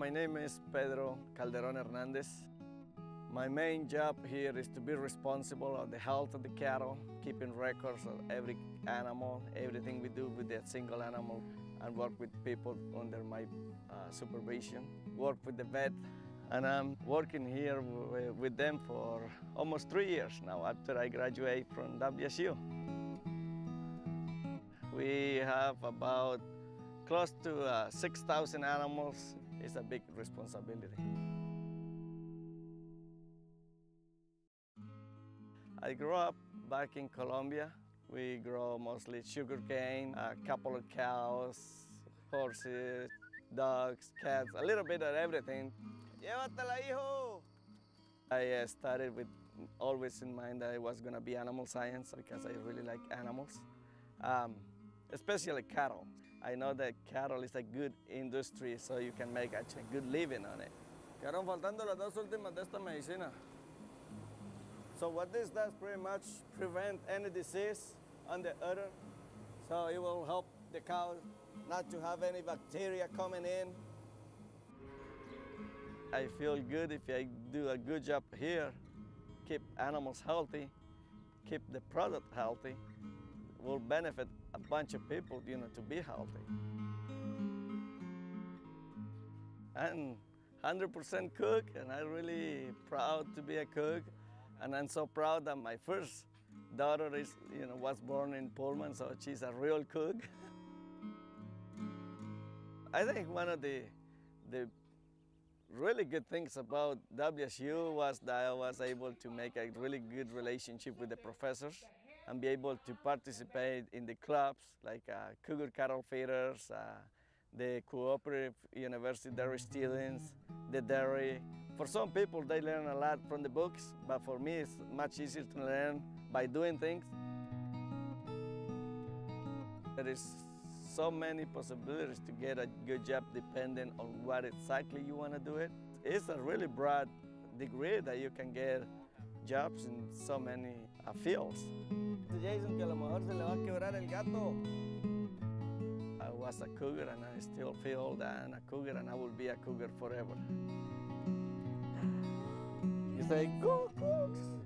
my name is Pedro Calderon Hernandez. My main job here is to be responsible for the health of the cattle, keeping records of every animal, everything we do with that single animal, and work with people under my supervision, work with the vet, and I'm working here with them for almost 3 years now after I graduate from WSU. We have about close to 6,000 animals. It's a big responsibility. I grew up back in Colombia. We grow mostly sugarcane, a couple of cows, horses, dogs, cats, a little bit of everything. Llévatela, hijo! I started with always in mind that I was going to be animal science because I really like animals, especially cattle. I know that cattle is a good industry, so you can make a good living on it. Quedaron faltando las dos últimas de esta medicina. So what this does pretty much prevent any disease on the udder. So it will help the cow not to have any bacteria coming in. I feel good if I do a good job here, keep animals healthy, keep the product healthy. It will benefit a bunch of people, you know, to be healthy. I'm 100% cook, and I'm really proud to be a cook. And I'm so proud that my first daughter is, you know, was born in Pullman, so she's a real cook. I think one of the really good things about WSU was that I was able to make a really good relationship with the professors and be able to participate in the clubs like Cougar Cattle Feeders, the Cooperative University Dairy Stealings, the dairy. For some people, they learn a lot from the books, but for me, it's much easier to learn by doing things. There is so many possibilities to get a good job depending on what exactly you want to do it. It's a really broad degree that you can get jobs in so many fields. Jason, que a lo mejor se le va a quebrar el gato. I was a cougar and I still feel that I'm a cougar and I will be a cougar forever. You say, go Cougs!